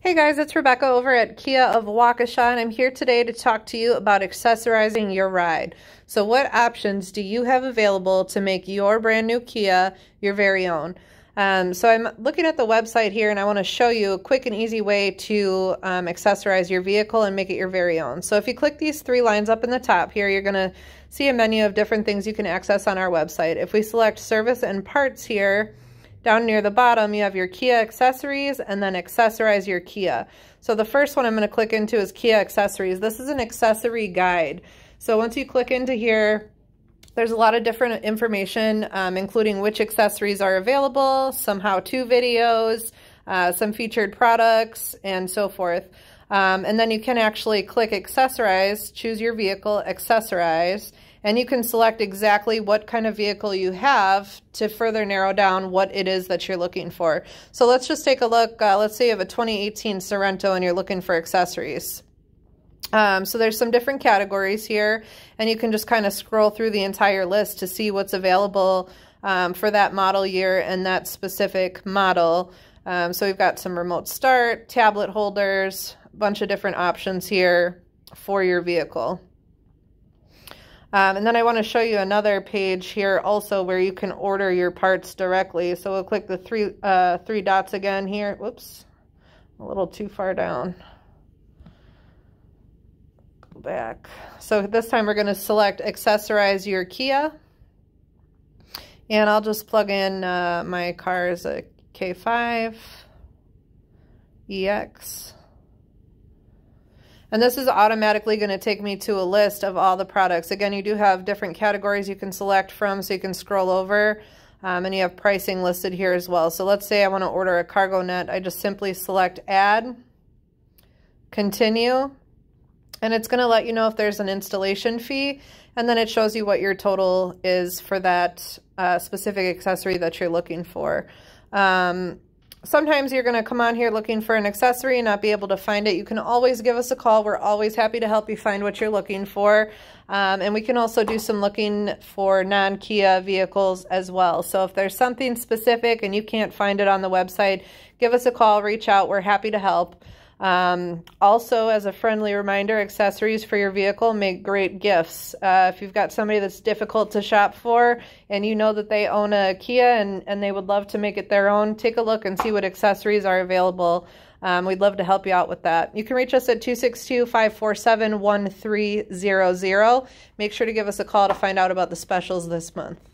Hey guys, it's Rebecca over at Kia of Waukesha, and I'm here today to talk to you about accessorizing your ride. So what options do you have available to make your brand new Kia your very own? So I'm looking at the website here, and I want to show you a quick and easy way to accessorize your vehicle and make it your very own. So if you click these three lines up in the top here, you're going to see a menu of different things you can access on our website. If we select service and parts here, down near the bottom, you have your Kia accessories and then accessorize your Kia. So the first one I'm going to click into is Kia accessories. This is an accessory guide. So once you click into here, there's a lot of different information, including which accessories are available, some how-to videos, some featured products, and so forth. And then you can actually click accessorize, choose your vehicle, accessorize, and you can select exactly what kind of vehicle you have to further narrow down what it is that you're looking for. So let's just take a look. Let's say you have a 2018 Sorento and you're looking for accessories. So there's some different categories here, and you can just kind of scroll through the entire list to see what's available for that model year and that specific model. So we've got some remote start, tablet holders, a bunch of different options here for your vehicle. And then I want to show you another page here also where you can order your parts directly. So we'll click the three dots again here. Whoops, a little too far down. Go back. So this time we're going to select accessorize your Kia. And I'll just plug in my car as a K5 EX. And this is automatically going to take me to a list of all the products. Again, you do have different categories you can select from, so you can scroll over, and you have pricing listed here as well. So let's say I want to order a cargo net. I just simply select add, continue, and it's going to let you know if there's an installation fee, and then it shows you what your total is for that specific accessory that you're looking for. Sometimes you're going to come on here looking for an accessory and not be able to find it. You can always give us a call. We're always happy to help you find what you're looking for. And we can also do some looking for non-Kia vehicles as well. So if there's something specific and you can't find it on the website, give us a call, reach out. We're happy to help. Also, as a friendly reminder, accessories for your vehicle make great gifts. If you've got somebody that's difficult to shop for and you know that they own a Kia and they would love to make it their own, take a look and see what accessories are available. We'd love to help you out with that. You can reach us at 262-547-1300. Make sure to give us a call to find out about the specials this month.